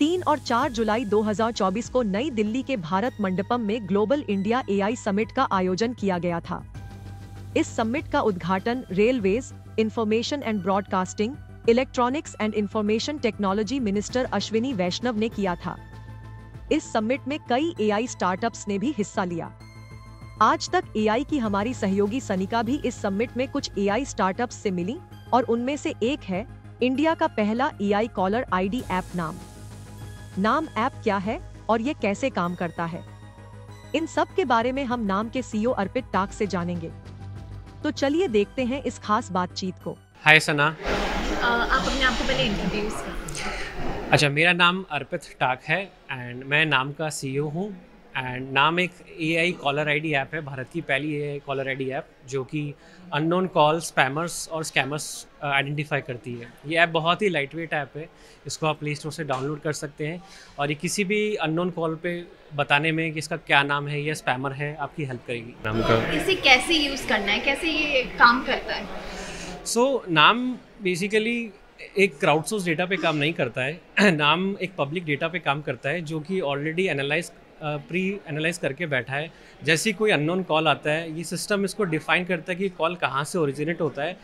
3 और 4 जुलाई 2024 को नई दिल्ली के भारत मंडपम में ग्लोबल इंडिया एआई समिट का आयोजन किया गया था। इस समिट का उद्घाटन railways, information and broadcasting, electronics and information technology minister Ashwini Vaishnaw ने किया था। इस समिट में कई एआई स्टार्टअप्स ने भी हिस्सा लिया। आज तक एआई की हमारी सहयोगी सनिका भी इस समिट में कुछ एआई स्टार्टअप्स से मिली और उनमें से एक है इंडिया का पहला एआई कॉलर आईडी ऐप नाम। नाम ऐप क्या है और ये कैसे काम करता है, इन सब के बारे में हम नाम के सीईओ अर्पित टाक से जानेंगे। तो चलिए देखते हैं इस खास बातचीत को। हाय सना, आप अपने आप को पहले इंट्रोड्यूस करें। अच्छा, मेरा नाम अर्पित टाक है एंड मैं नाम का सीईओ हूँ। एंड नाम एक एआई कॉलर आईडी ऐप है, भारत की पहली एआई कॉलर आईडी ऐप जो कि अननोन कॉल, स्पैमर्स और स्कैमर्स आइडेंटिफाई करती है। ये ऐप बहुत ही लाइटवेट ऐप है, इसको आप प्ले स्टोर से डाउनलोड कर सकते हैं और ये किसी भी अननोन कॉल पे बताने में कि इसका क्या नाम है या स्पैमर है, आपकी हेल्प करेगी। नाम का इसे कैसे यूज़ करना है, कैसे ये काम करता है? सो नाम बेसिकली एक क्राउडसोर्स डेटा पे काम नहीं करता है। नाम एक पब्लिक डेटा पे काम करता है जो कि ऑलरेडी एनालाइज करके बैठा है। जैसे कोई अननोन कॉल आता है, ये सिस्टम इसको डिफाइन करता है कि कॉल कहाँ से ओरिजिनेट होता है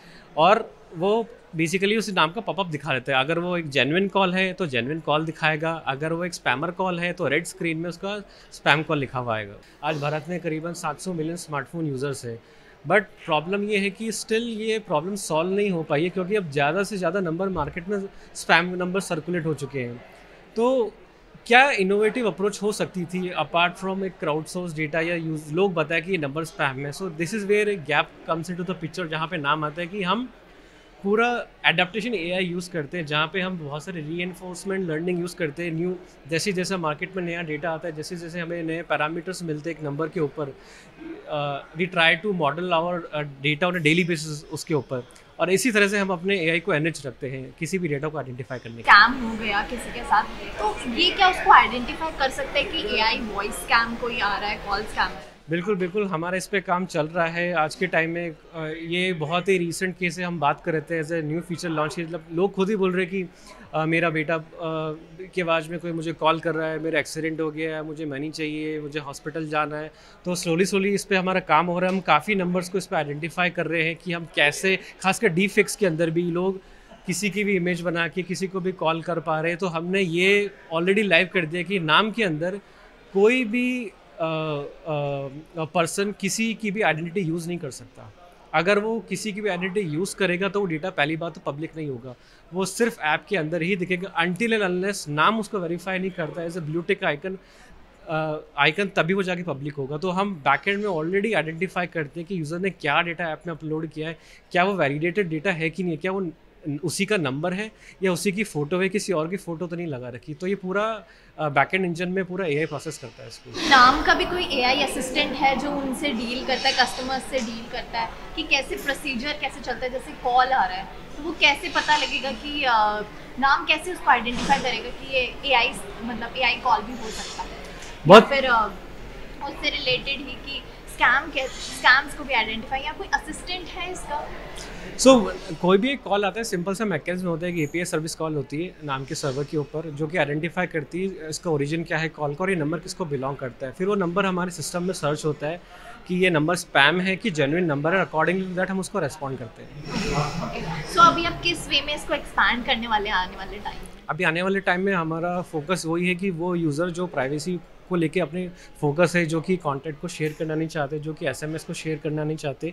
और वो बेसिकली उस नाम का पॉपअप दिखा देता है। अगर वो एक जेन्युइन कॉल है तो जेन्युइन कॉल दिखाएगा, अगर वो एक स्पैमर कॉल है तो रेड स्क्रीन में उसका स्पैम कॉल लिखा हुआ आएगा। आज भारत में करीबन 700 मिलियन स्मार्टफोन यूज़र्स है, बट प्रॉब्लम ये है कि स्टिल ये प्रॉब्लम सॉल्व नहीं हो पाई है क्योंकि अब ज़्यादा से ज़्यादा नंबर मार्केट में स्पैम नंबर सर्कुलेट हो चुके हैं। तो क्या इनोवेटिव अप्रोच हो सकती थी अपार्ट फ्रॉम एक क्राउडसोर्स डेटा या यूज लोग बताया कि ये नंबर स्पैम है। So this is where a gap comes into the picture, जहाँ पे नाम आता है कि हम पूरा एडाप्टेशन एआई यूज़ करते हैं, जहाँ पे हम बहुत सारे रीइंफोर्समेंट लर्निंग यूज़ करते हैं। न्यू जैसे जैसा मार्केट में नया डेटा आता है, जैसे जैसे हमें नए पैरामीटर्स मिलते हैं एक नंबर के ऊपर, we try to model our data on a daily basis उसके ऊपर, और इसी तरह से हम अपने एआई को एनरिच रखते हैं किसी भी डेटा को आइडेंटिफाई करने के। स्कैम हो गया किसी के साथ, तो ये क्या उसको आइडेंटिफाई कर सकते हैं कि एआई वॉइस स्कैम कोई आ रहा है, कॉल स्कैम? बिल्कुल बिल्कुल, हमारा इस पे काम चल रहा है। आज के टाइम में ये बहुत ही रीसेंट केस है, हम बात करते हैं as a new feature launch. मतलब लोग खुद ही बोल रहे हैं कि मेरा बेटा की आवाज़ में कोई मुझे कॉल कर रहा है, मेरा एक्सीडेंट हो गया है, मुझे मनी चाहिए, मुझे हॉस्पिटल जाना है। तो स्लोली इस पर हमारा काम हो रहा है। हम काफ़ी नंबर्स को इस पर आइडेंटिफाई कर रहे हैं कि हम कैसे, खासकर डीफेक्स के अंदर भी लोग किसी की भी इमेज बना के किसी को भी कॉल कर पा रहे हैं। तो हमने ये ऑलरेडी लाइव कर दिया कि नाम के अंदर कोई भी पर्सन किसी की भी आइडेंटिटी यूज़ नहीं कर सकता। अगर वो किसी की भी आइडेंटिटी यूज़ करेगा तो वो डेटा पहली बात तो पब्लिक नहीं होगा, वो सिर्फ ऐप के अंदर ही दिखेगा। अनटिल एंड अनलेस नाम उसको वेरीफाई नहीं करता as a blue tick icon तभी वो जाके पब्लिक होगा। तो हम बैकएंड में ऑलरेडी आइडेंटिफाई करते हैं कि यूज़र ने क्या डेटा ऐप में अपलोड किया है, क्या वो वैलिडेटेड डेटा है कि नहीं, क्या वो उसी का नंबर है या उसी की फ़ोटो है, किसी और की फ़ोटो तो नहीं लगा रखी। तो ये पूरा बैकएंड इंजन में पूरा एआई प्रोसेस करता है इसको। नाम का भी कोई एआई असिस्टेंट है जो उनसे डील करता है, कस्टमर्स से डील करता है कि कैसे प्रोसीजर कैसे चलता है? जैसे कॉल आ रहा है तो वो कैसे पता लगेगा कि नाम कैसे उसको आइडेंटिफाई करेगा कि ये एआई मतलब एआई कॉल भी हो सकता है, बहुत फिर उससे रिलेटेड ही कि स्कैम्स को भी आइडेंटिफाई या कोई असिस्टेंट है इसका? सो कोई भी एक कॉल आता है, सिंपल सा मैकेनिज्म होता है कि एपीआई सर्विस कॉल होती है नाम के सर्वर के ऊपर जो कि आइडेंटिफाई करती है इसका ओरिजिन क्या है कॉल का और ये नंबर किसको बिलोंग करता है। फिर वो नंबर हमारे सिस्टम में सर्च होता है कि ये नंबर स्पैम है कि जेन्युइन नंबर है, अकॉर्डिंगली टू दैट हम उसको रेस्पॉन्ड करते हैं। सो अभी आप किस वे में इसको एक्सपैंड करने वाले हैं आने वाले टाइम में? अभी आने वाले टाइम में हमारा फोकस वही है कि वो यूज़र जो प्राइवेसी को लेके अपने फोकस है, जो कि कंटेंट को शेयर करना नहीं चाहते, जो कि एसएमएस को शेयर करना नहीं चाहते,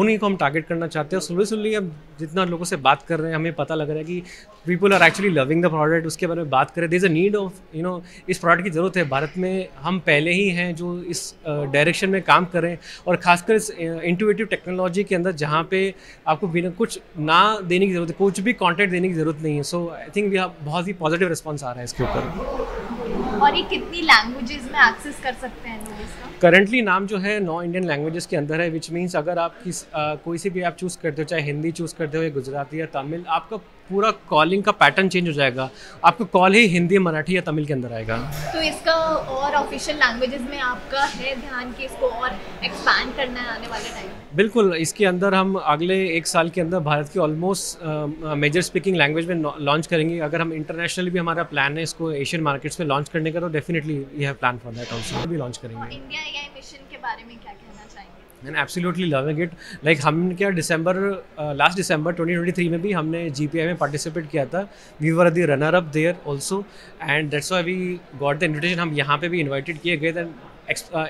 उन्हीं को हम टारगेट करना चाहते हैं। और स्लोली अब जितना लोगों से बात कर रहे हैं हमें पता लग रहा है कि people are actually loving the product, उसके बारे में बात करें। There is a need of इस प्रोडक्ट की ज़रूरत है। भारत में हम पहले ही हैं जो इस डायरेक्शन में काम कर रहे हैं और ख़ासकर इस इंटोवेटिव टेक्नोलॉजी के अंदर जहाँ पे आपको बिना कुछ ना देने की ज़रूरत है, कुछ भी कॉन्टेंट देने की ज़रूरत नहीं है। So I think we have बहुत ही पॉजिटिव रिस्पॉन्स आ रहा है इसके ऊपर। और ये कितनी लैंग्वेजेस में एक्सेस कर सकते हैं लोग इसका? करंटली नाम जो है 9 इंडियन लैंग्वेजेस के अंदर है, विच मीन्स अगर आप कोई से भी ऐप चूज़ करते हो, चाहे हिंदी चूज़ करते हो या गुजराती या तमिल, आपका पूरा कॉलिंग का पैटर्न चेंज हो जाएगा, आपको कॉल ही हिंदी, मराठी या तमिल के अंदर आएगा। तो इसका और ऑफिशियल लैंग्वेजेस में आपका है ध्यान कि इसको और एक्सपैंड करना है आने वाले टाइम। बिल्कुल, इसके अंदर हम अगले एक साल के अंदर भारत की ऑलमोस्ट मेजर स्पीकिंग लैंग्वेज में लॉन्च करेंगे। अगर हम इंटरनेशनल भी हमारा प्लान है इसको एशियन मार्केट्स में लॉन्च करने का, तो definitely we have plan for that also भी लॉन्च करेंगे। इंडिया एआई मिशन के बारे में क्या कहना चाहेंगे? And absolutely loving it. Like हम क्या last December 2023 में भी हमने GPI में participate किया था। We were the runner up there also, and that's why we got the invitation. हम यहाँ पे भी invited किए गए थे।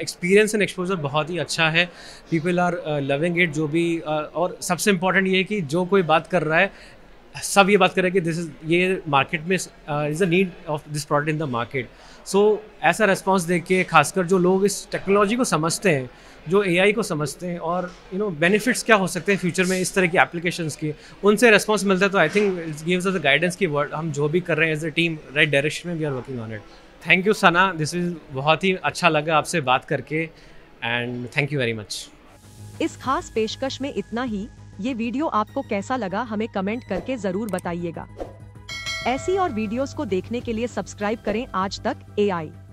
Experience and exposure बहुत ही अच्छा है। People are loving it जो भी, और सबसे important ये है कि जो कोई बात कर रहा है सब ये बात कर रहे हैं कि दिस इज ये मार्केट में is a need of this product in the market. So ऐसा रिस्पॉन्स देख के खासकर जो लोग इस टेक्नोलॉजी को समझते हैं, जो एआई को समझते हैं और यू नो बेनिफिट्स क्या हो सकते हैं फ्यूचर में इस तरह की एप्लीकेशंस के, उनसे रिस्पॉन्स मिलता है। तो I think it gives us the guidance कि हम जो भी कर रहे हैं as a team right direction में we are working on it. Thank you Sana, this is बहुत ही अच्छा लगा आपसे बात करके and thank you very much. इस खास पेशकश में इतना ही। ये वीडियो आपको कैसा लगा हमें कमेंट करके जरूर बताइएगा। ऐसी और वीडियोस को देखने के लिए सब्सक्राइब करें आज तक AI।